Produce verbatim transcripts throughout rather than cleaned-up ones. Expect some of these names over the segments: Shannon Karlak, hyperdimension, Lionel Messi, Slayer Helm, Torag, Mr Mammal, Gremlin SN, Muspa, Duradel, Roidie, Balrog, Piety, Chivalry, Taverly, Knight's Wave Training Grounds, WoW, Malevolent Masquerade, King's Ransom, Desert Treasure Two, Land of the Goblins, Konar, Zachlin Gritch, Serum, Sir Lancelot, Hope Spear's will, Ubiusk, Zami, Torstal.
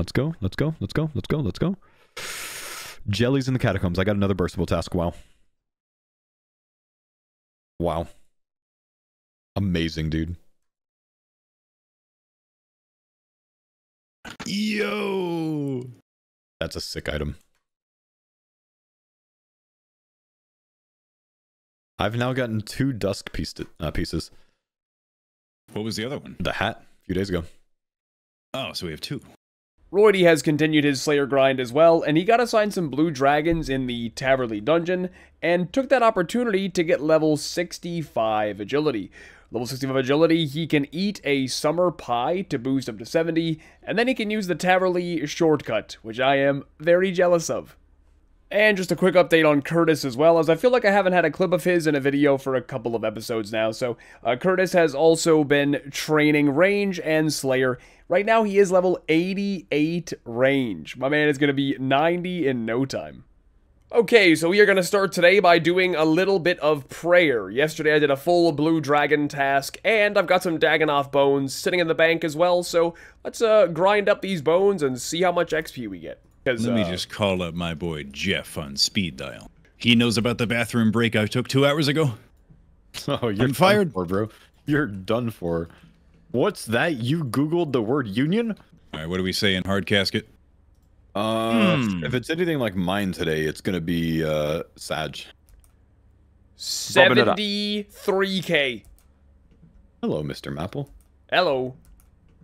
Let's go, let's go, let's go, let's go, let's go. Jellies in the catacombs. I got another burstable task. Wow. Wow. Amazing, dude. Yo! That's a sick item. I've now gotten two dusk piece uh, pieces. What was the other one? The hat, a few days ago. Oh, so we have two. Roidie has continued his Slayer grind as well, and he got assigned some blue dragons in the Taverly dungeon, and took that opportunity to get level sixty-five agility. Level sixty-five agility, he can eat a summer pie to boost up to seventy, and then he can use the Taverly shortcut, which I am very jealous of. And just a quick update on Curtis as well, as I feel like I haven't had a clip of his in a video for a couple of episodes now. So uh, Curtis has also been training range and Slayer. Right now he is level eighty-eight range. My man is going to be ninety in no time. Okay, so we are going to start today by doing a little bit of prayer. Yesterday I did a full blue dragon task, and I've got some Dagonoff bones sitting in the bank as well, so let's uh, grind up these bones and see how much X P we get. Let uh, me just call up my boy Jeff on speed dial. He knows about the bathroom break I took two hours ago. Oh, you're I'm fired, for, bro. You're done for. What's that? You Googled the word union? All right, what do we say in hard casket? Uh, mm. If it's anything like mine today, it's going to be uh, Sag. seventy-three K. Hello, Mister Mammal. Hello.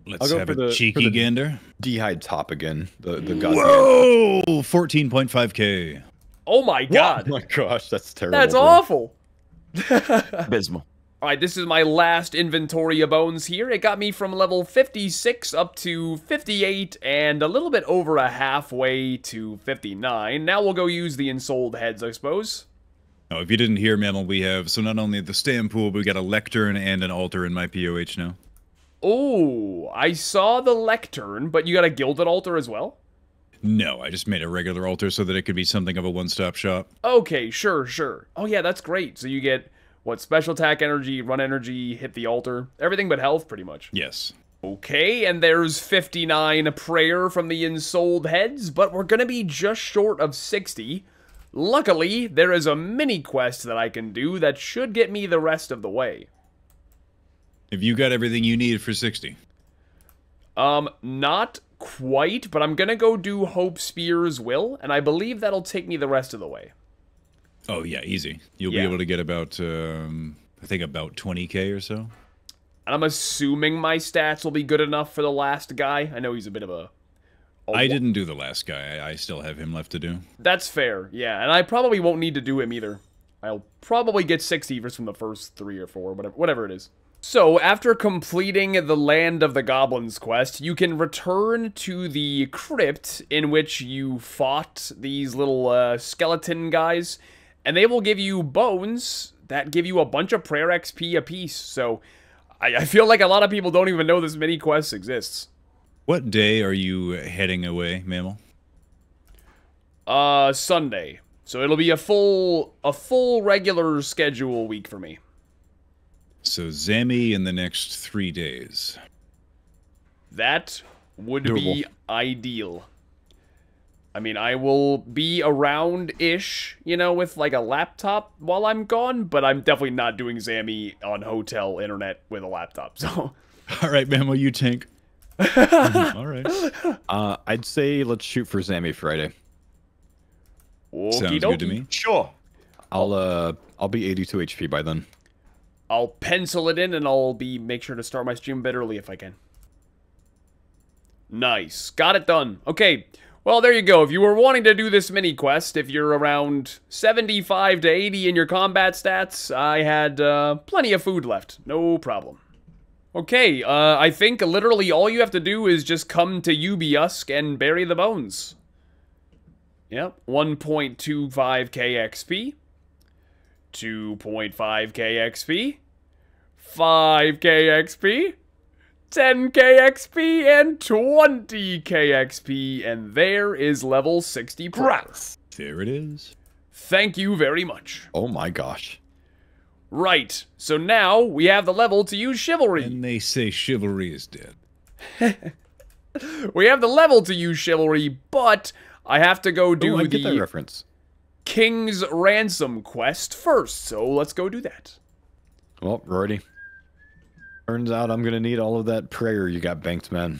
Let's have a cheeky gander. D-hide top again. The, the Whoa! fourteen point five K. Oh my god. Oh my gosh, that's terrible. That's awful. Abysmal. Alright, this is my last inventory of bones here. It got me from level fifty-six up to fifty-eight and a little bit over a halfway to fifty-nine. Now we'll go use the ensouled heads, I suppose. Oh, if you didn't hear, Mammal, we have, so not only the stand pool, but we got a lectern and an altar in my P O H now. Oh, I saw the lectern, but you got a gilded altar as well? No, I just made a regular altar so that it could be something of a one-stop shop. Okay, sure, sure. Oh yeah, that's great. So you get, what, special attack energy, run energy, hit the altar, everything but health pretty much. Yes. Okay, and there's fifty-nine prayer from the ensouled heads, but we're going to be just short of sixty. Luckily, there is a mini quest that I can do that should get me the rest of the way. Have you got everything you need for sixty? Um, not quite, but I'm gonna go do Hope Spear's will, and I believe that'll take me the rest of the way. Oh yeah, easy. You'll yeah. be able to get about, um, I think about twenty K or so. And I'm assuming my stats will be good enough for the last guy. I know he's a bit of a... a I didn't do the last guy. I, I still have him left to do. That's fair, yeah, and I probably won't need to do him either. I'll probably get sixty from the first three or four, whatever, whatever it is. So, after completing the Land of the Goblins quest, you can return to the crypt in which you fought these little uh, skeleton guys, and they will give you bones that give you a bunch of prayer X P apiece. So, I, I feel like a lot of people don't even know this mini quest exists. What day are you heading away, Mammal? Uh, Sunday. So it'll be a full, a full regular schedule week for me. So Zami in the next three days. That would Doable. be ideal. I mean, I will be around-ish, you know, with like a laptop while I'm gone, but I'm definitely not doing Zami on hotel internet with a laptop, so... All right, Mammal, you tank. All right. Uh, I'd say let's shoot for Zami Friday. Sounds Okey good to me. Sure. I'll, uh, I'll be eighty-two H P by then. I'll pencil it in, and I'll be make sure to start my stream a bit early if I can. Nice. Got it done. Okay. Well, there you go. If you were wanting to do this mini-quest, if you're around seventy-five to eighty in your combat stats, I had uh, plenty of food left. No problem. Okay, uh, I think literally all you have to do is just come to Ubiusk and bury the bones. Yep. one point two five K X P. two point five K X P, five K X P, ten K X P, and twenty K X P, and there is level sixty brass. There it is. Thank you very much. Oh my gosh. Right, so now we have the level to use Chivalry. And they say Chivalry is dead. We have the level to use Chivalry, but I have to go do Ooh, I get the that reference. King's Ransom quest first, so let's go do that. Well, Roidie, turns out I'm going to need all of that prayer you got banked, man.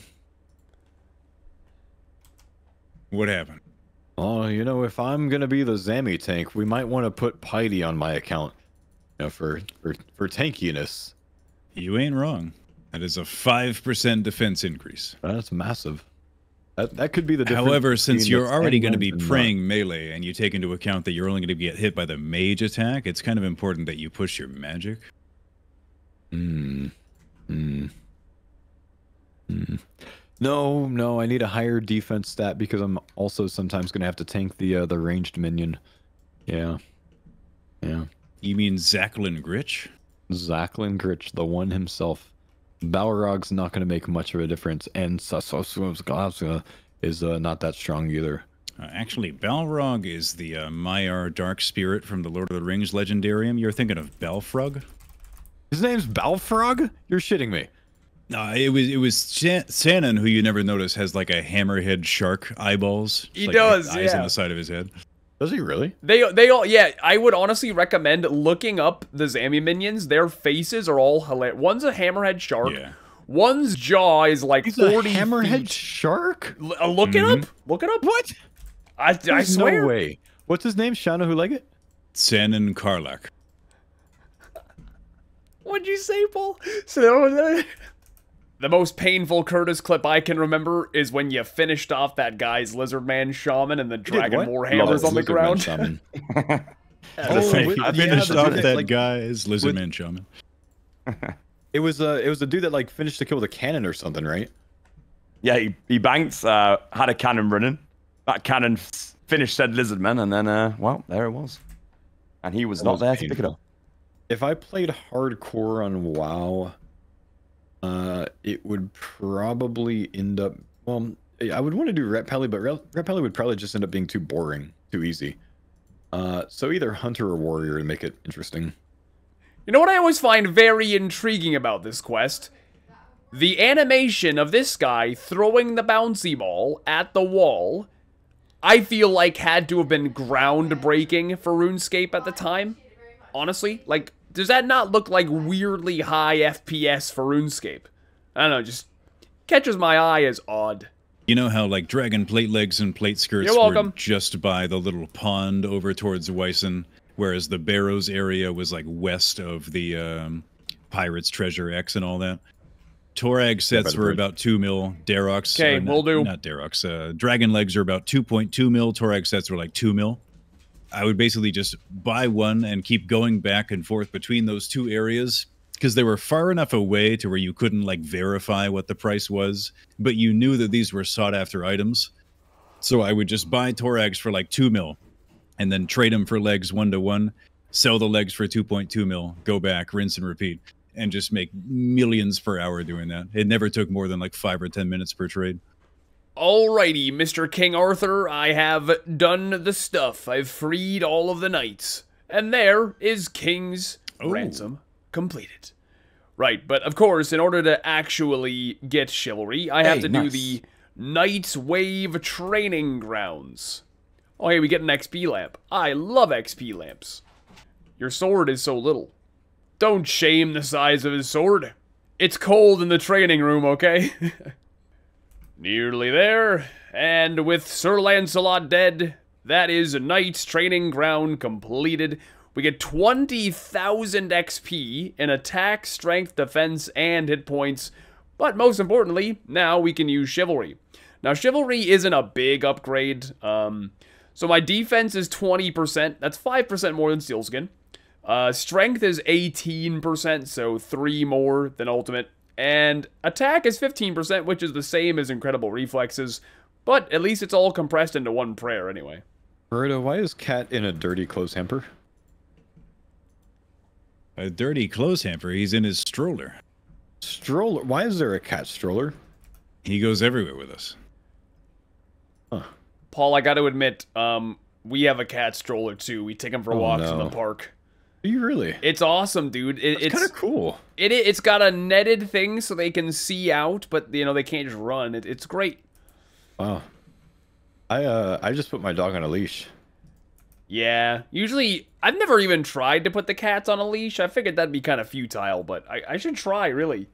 What happened? Oh, you know, if I'm going to be the Zami tank, we might want to put Piety on my account. You know, for, for, for tankiness. You ain't wrong. That is a five percent defense increase. That's massive. That, that could be the difference. However, since you're already going to be praying not. melee and you take into account that you're only going to get hit by the mage attack, it's kind of important that you push your magic. Hmm. Hmm. Hmm. No, no, I need a higher defense stat because I'm also sometimes going to have to tank the uh, the ranged minion. Yeah. Yeah. You mean Zachlin Gritch? Zachlin Gritch, the one himself. Balrog's not going to make much of a difference, and Sasoswamska is uh, not that strong either. Uh, actually, Balrog is the uh, Maiar Dark Spirit from the Lord of the Rings Legendarium. You're thinking of Balfrog? His name's Balfrog? You're shitting me. Uh, it was it was Shan Shannon, who you never notice has like a hammerhead shark eyeballs. He like, does, like, eyes yeah. on the side of his head. Does he really? They they all yeah. I would honestly recommend looking up the Zami minions. Their faces are all hilarious. One's a hammerhead shark. Yeah. One's jaw is like He's forty. A hammerhead feet. Shark? L look mm-hmm. it up. Look it up. What? I There's I swear. No way. What's his name? Shana Huleggett? Shannon Karlak. What'd you say, Paul? So. The most painful Curtis clip I can remember is when you finished off that guy's Lizardman Shaman and the Dragon Warhammer's on the ground. oh, with, I finished yeah, off that like, guy's Lizardman Shaman. It was a uh, it was a dude that like finished the kill with a cannon or something, right? Yeah, he he banked, uh, had a cannon running. That cannon finished said Lizardman, and then uh, well, there it was, and he was that not was there painful. to pick it up. If I played hardcore on WoW. Uh, it would probably end up, well, I would want to do Ret Pally, but Ret Pally would probably just end up being too boring, too easy. Uh, so either Hunter or Warrior to make it interesting. You know what I always find very intriguing about this quest? The animation of this guy throwing the bouncy ball at the wall, I feel like had to have been groundbreaking for RuneScape at the time. Honestly, like... Does that not look like weirdly high F P S for RuneScape? I don't know, just catches my eye as odd. You know how like dragon plate legs and plate skirts were just by the little pond over towards Wyson, whereas the Barrows area was like west of the um, Pirates Treasure X and all that. Torag sets yeah, were bridge. about two mil. Darox, okay, we'll do not Darox. Uh, dragon legs are about two point two mil. Torag sets were like two mil. I would basically just buy one and keep going back and forth between those two areas because they were far enough away to where you couldn't like verify what the price was, but you knew that these were sought after items. So I would just buy Torags for like two mil and then trade them for legs one to one, sell the legs for two point two mil, go back, rinse and repeat, and just make millions per hour doing that. It never took more than like five or ten minutes per trade. Alrighty, Mister King Arthur, I have done the stuff. I've freed all of the knights. And there is King's Ooh. Ransom completed. Right, but of course, in order to actually get Chivalry, I hey, have to nice. do the Knight's Wave Training Grounds. Oh, hey, we get an X P lamp. I love X P lamps. Your sword is so little. Don't shame the size of his sword. It's cold in the training room, okay? Nearly there, and with Sir Lancelot dead, that is Knight's Training Ground completed. We get twenty thousand X P in attack, strength, defense, and hit points, but most importantly, now we can use Chivalry. Now, Chivalry isn't a big upgrade, um, so my defense is twenty percent, that's five percent more than Steelskin. Uh, strength is eighteen percent, so three more than Ultimate. And attack is fifteen percent, which is the same as Incredible Reflexes, but at least it's all compressed into one prayer anyway. Roidie, why is Cat in a dirty clothes hamper? A dirty clothes hamper? He's in his stroller. Stroller? Why is there a cat stroller? He goes everywhere with us. Huh. Paul, I gotta admit, um, we have a cat stroller too. We take him for oh, walks no. in the park. Are you really? It's awesome, dude. It, it's kind of cool. It it's got a netted thing so they can see out, but you know they can't just run. It, it's great. Wow. I uh I just put my dog on a leash. Yeah. Usually, I've never even tried to put the cats on a leash. I figured that'd be kind of futile, but I, I should try, really.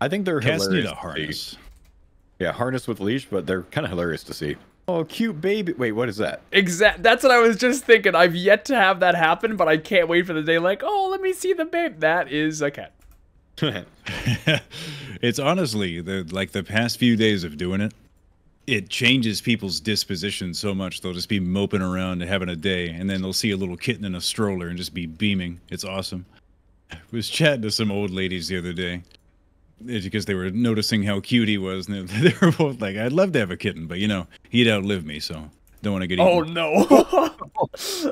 I think they're cats hilarious. Need a harness. Yeah, harness with leash, but they're kind of hilarious to see. Oh, cute baby. Wait, what is that? Exact. That's what I was just thinking. I've yet to have that happen, but I can't wait for the day like, oh, let me see the babe. That is a cat. It's honestly, the, like the past few days of doing it, it changes people's disposition so much. They'll just be moping around and having a day, and then they'll see a little kitten in a stroller and just be beaming. It's awesome. I was chatting to some old ladies the other day because they were noticing how cute he was, and they, they were both like, I'd love to have a kitten, but you know, he'd outlive me, so don't want to get eaten. Oh no.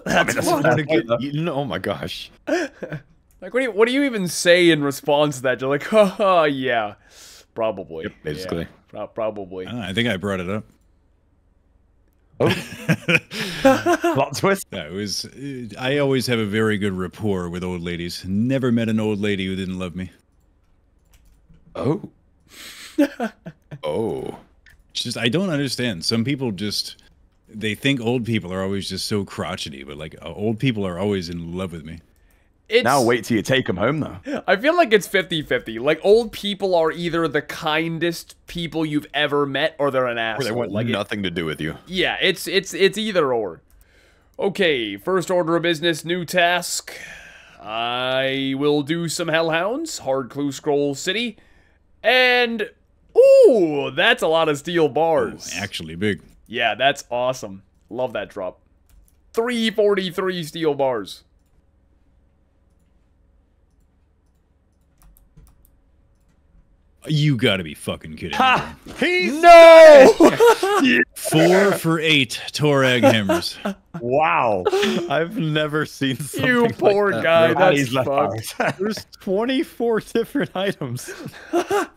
That's I mean, oh my gosh. Like, what do you, what do you even say in response to that? You're like, oh yeah, probably. Yep, basically. Yeah. Probably. Uh, I think I brought it up. Oh, plot twist. Yeah, it was. I always have a very good rapport with old ladies. Never met an old lady who didn't love me. Oh. Oh. It's just I don't understand. Some people just they think old people are always just so crotchety, but like old people are always in love with me. It's, now wait till you take them home, though. I feel like it's fifty fifty. Like, old people are either the kindest people you've ever met, or they're an asshole. Or they want like, nothing it, to do with you. Yeah, it's it's it's either or. Okay, first order of business, new task. I will do some hellhounds, hard clue scroll city, and ooh, that's a lot of steel bars. Ooh, actually big. Yeah, that's awesome. Love that drop. three forty-three steel bars. You gotta be fucking kidding ha! me. He's no! Four for eight Torag hammers. Wow. I've never seen something You poor like that. guy. That's fucked. There's twenty-four different items.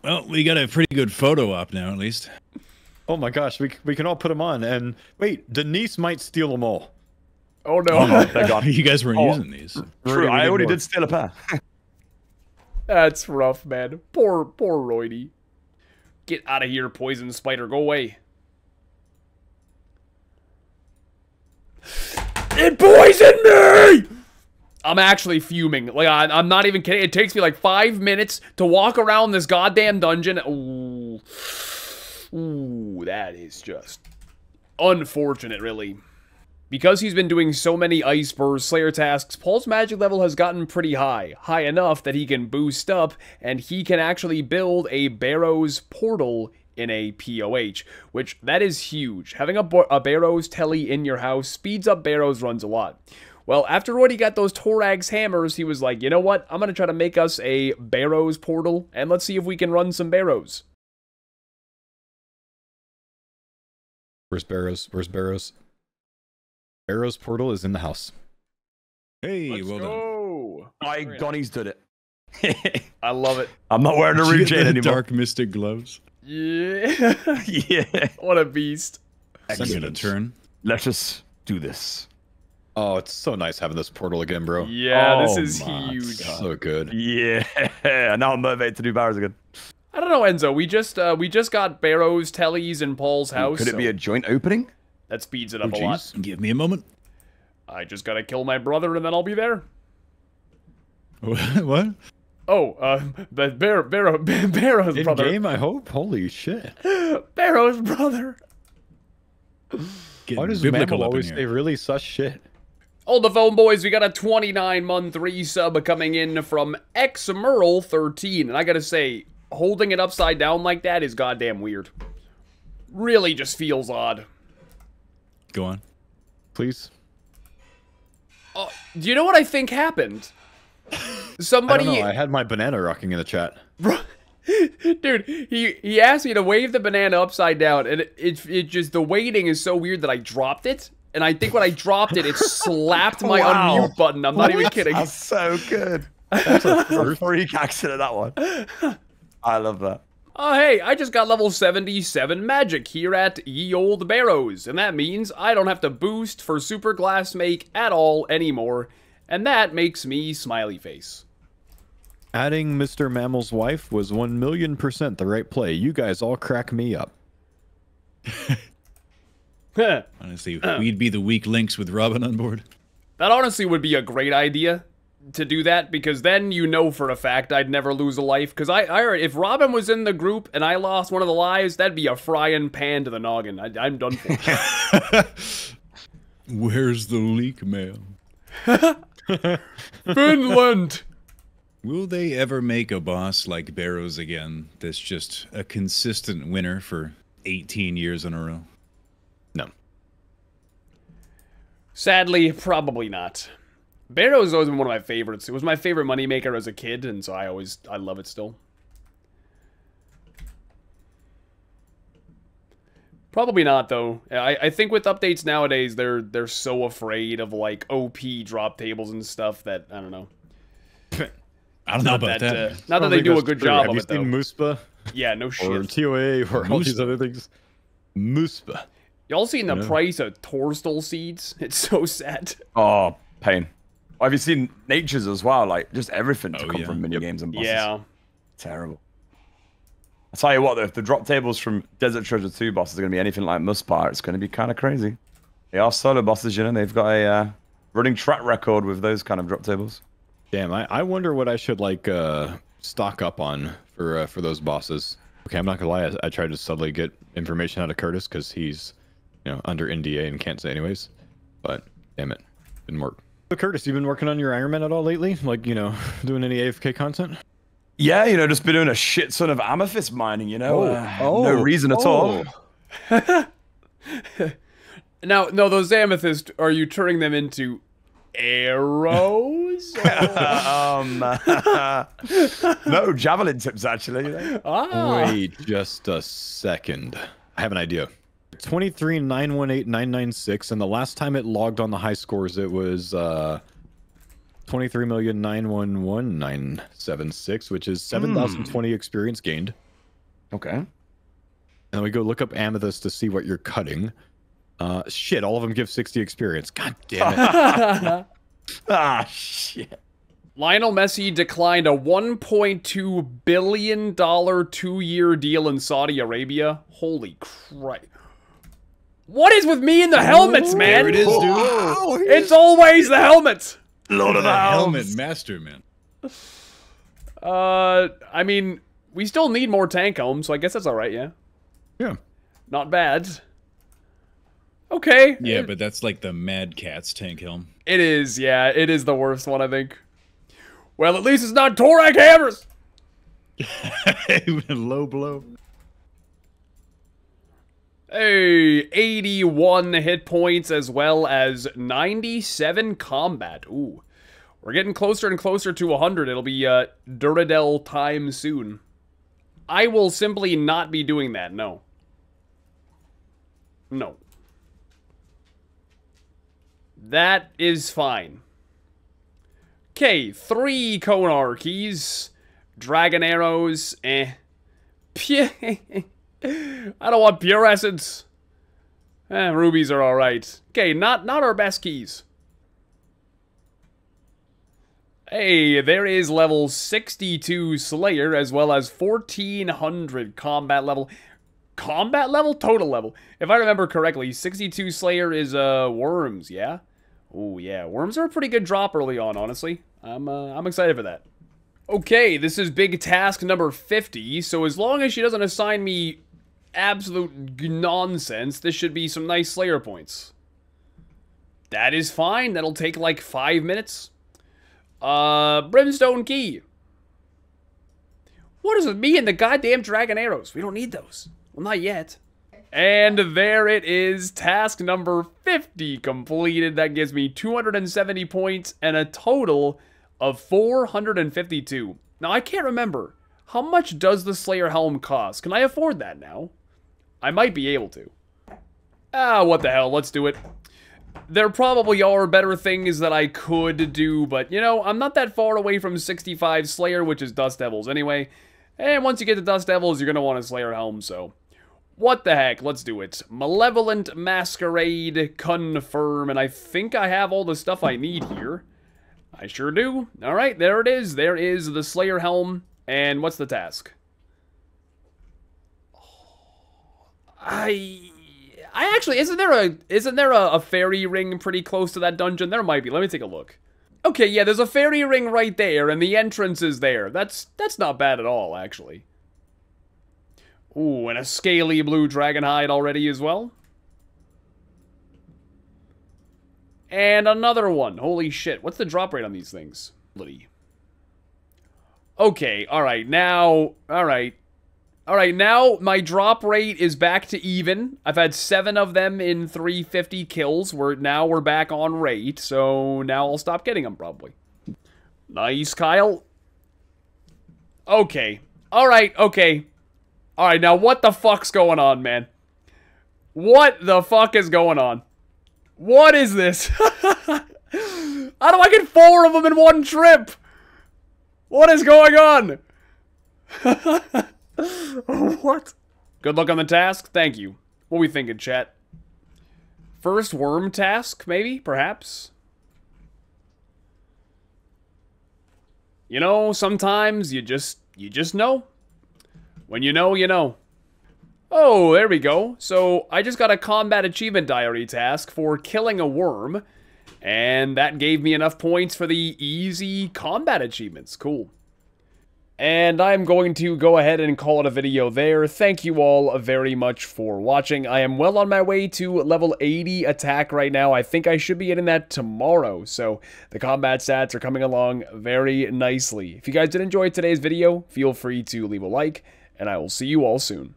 Well, we got a pretty good photo op now, at least. Oh my gosh, we, we can all put them on. And wait, Denise might steal them all. Oh no. Oh, no. Thank God. You guys weren't oh, using these. True, I already did steal a pair. That's rough, man. Poor, poor Roidie. Get out of here, poison spider. Go away. It poisoned me! I'm actually fuming. Like, I, I'm not even kidding. It takes me like five minutes to walk around this goddamn dungeon. Ooh. Ooh, that is just unfortunate, really. Because he's been doing so many Ice Spurs Slayer tasks, Paul's magic level has gotten pretty high. High enough that he can boost up, and he can actually build a Barrow's Portal in a P O H, which that is huge. Having a, a Barrow's Telly in your house speeds up Barrow's runs a lot. Well, after Roidie got those Torag's hammers, he was like, you know what? I'm going to try to make us a Barrow's Portal, and let's see if we can run some Barrows. Where's Barrows? Where's Barrows? Barrow's Portal is in the house. Hey, Let's well go. done. My Gonny's did it. I love it. I'm not wearing a root jade anymore. Dark Mystic gloves. Yeah. Yeah. What a beast. Second a turn. Let's just do this. Oh, it's so nice having this portal again, bro. Yeah, oh, this is huge. God. So good. Yeah. Now I'm motivated to do Barrows again. I don't know, Enzo. We just uh, we just got Barrow's, Telly's, and Paul's house. Could it so. be a joint opening? That speeds it up oh, a lot. Give me a moment. I just gotta kill my brother and then I'll be there. What? Oh, uh, the Barrow, Barrow, Barrow's In brother. In game, I hope? Holy shit. Barrow's brother. Getting Why does Mammal always say really such shit? Hold the phone, boys. We got a twenty-nine month three sub coming in from X Merle thirteen. And I gotta say, holding it upside down like that is goddamn weird. Really just feels odd. Go on, please. Oh, do you know what I think happened? Somebody. I don't know. I had my banana rocking in the chat. Bro, dude, he he asked me to wave the banana upside down, and it, it it just the weighting is so weird that I dropped it, and I think when I dropped it, it slapped my wow. unmute button. I'm not what? even kidding. That's so good. That's a freak accident. That one. I love that. Oh, hey, I just got level seventy-seven magic here at Ye Old Barrows, and that means I don't have to boost for Super Glass Make at all anymore, And that makes me smiley face. Adding Mister Mammal's wife was one million percent the right play. You guys all crack me up. Honestly, we'd be the weak links with Robin on board. That honestly would be a great idea to do that, because then you know for a fact I'd never lose a life. Because I, I, if Robin was in the group and I lost one of the lives, that'd be a frying pan to the noggin. I, I'm done for. Where's the leak mail? Finland! Will they ever make a boss like Barrows again that's just a consistent winner for eighteen years in a row? No. Sadly, probably not. Barrows has always been one of my favorites. It was my favorite moneymaker as a kid, and so I always, I love it still. Probably not, though. I, I think with updates nowadays, they're they're so afraid of, like, O P drop tables and stuff that, I don't know. I don't know about that. that. Uh, not that they do a good true. job Have of it, though. Have you seen Muspa? Yeah, no shit. Or T O A, or Muspa. All these other things. Muspa. Y'all seen the yeah. price of Torstal seeds? It's so sad. Oh, pain. Have you seen Nature's as well? Like, just everything to oh, come yeah. from mini games and bosses. Yeah. Terrible. I tell you what, though, if the drop tables from Desert Treasure Two bosses are going to be anything like Muspa, it's going to be kind of crazy. They are solo bosses, you know. They've got a uh, running track record with those kind of drop tables. Damn, I, I wonder what I should like uh, stock up on for uh, for those bosses. Okay, I'm not gonna lie, I, I tried to subtly get information out of Curtis because he's, you know, under N D A and can't say anyways. But damn it, didn't work. So Curtis, you've been working on your Iron Man at all lately? Like, you know, doing any A F K content? Yeah, you know, just been doing a shit ton of amethyst mining, you know. Oh, uh, oh, no reason at oh. all. Now, no, those amethyst, are you turning them into arrows? um, uh, no, javelin tips, actually. You know? ah. Wait just a second. I have an idea. twenty-three nine one eight nine nine six, and the last time it logged on the high scores, it was... Uh, twenty-three million nine hundred eleven thousand nine hundred seventy-six, which is seven thousand twenty mm. experience gained. Okay. And we go look up amethyst to see what you're cutting. Uh, shit, all of them give sixty experience. God damn it. Ah, shit. Lionel Messi declined a one point two billion dollar two-year deal in Saudi Arabia. Holy Christ. What is with me and the helmets, man? There it is, dude. Oh, it's always the helmets. Lord of the helmet master, man. Uh, I mean, we still need more tank helms, so I guess that's all right, yeah? Yeah. Not bad. Okay. Yeah, it, but that's like the Mad Cat's tank helm. It is, yeah. It is the worst one, I think. Well, at least it's not Torak hammers! Low blow. Hey, eighty-one hit points as well as ninety-seven combat. Ooh, we're getting closer and closer to one hundred. It'll be uh, Duradel time soon. I will simply not be doing that, no. No. That is fine. Okay, three Konar keys. Dragon arrows, eh. I don't want pure essence. Eh, rubies are alright. Okay, not, not our best keys. Hey, there is level sixty-two Slayer as well as fourteen hundred combat level. Combat level? Total level. If I remember correctly, sixty-two Slayer is uh, Worms, yeah? Oh, yeah. Worms are a pretty good drop early on, honestly. I'm, uh, I'm excited for that. Okay, this is big task number fifty, so as long as she doesn't assign me absolute nonsense, this should be some nice Slayer points. That is fine. That'll take like five minutes. Uh, Brimstone Key. What is with me and the goddamn dragon arrows? We don't need those. Well, not yet. And there it is. Task number fifty completed. That gives me two hundred seventy points and a total of four hundred fifty-two. Now, I can't remember. How much does the Slayer Helm cost? Can I afford that now? I might be able to. Ah, what the hell, let's do it. There probably are better things that I could do, but, you know, I'm not that far away from sixty-five Slayer, which is Dust Devils anyway. And once you get to Dust Devils, you're going to want a Slayer Helm, so... What the heck, let's do it. Malevolent Masquerade, confirm, and I think I have all the stuff I need here. I sure do. All right, there it is. There is the Slayer Helm. And what's the task? I... I actually... Isn't there a... Isn't there a, a fairy ring pretty close to that dungeon? There might be. Let me take a look. Okay, yeah, there's a fairy ring right there, and the entrance is there. That's... That's not bad at all, actually. Ooh, and a scaly blue dragon hide already as well. And another one. Holy shit. What's the drop rate on these things? Bloody. Okay, alright, now... Alright. Alright, now my drop rate is back to even. I've had seven of them in three fifty kills. We're, now we're back on rate, so now I'll stop getting them, probably. Nice, Kyle. Okay. Alright, okay. Alright, now what the fuck's going on, man? What the fuck is going on? What is this? How do I get four of them in one trip? What is going on? What? Good luck on the task. Thank you. What are we thinking, chat? First worm task, maybe? Perhaps? You know, sometimes you just, you just know. When you know, you know. Oh, there we go. So, I just got a combat achievement diary task for killing a worm. And that gave me enough points for the easy combat achievements. Cool. And I'm going to go ahead and call it a video there. Thank you all very much for watching. I am well on my way to level eighty attack right now. I think I should be getting that tomorrow. So the combat stats are coming along very nicely. If you guys did enjoy today's video, feel free to leave a like. And I will see you all soon.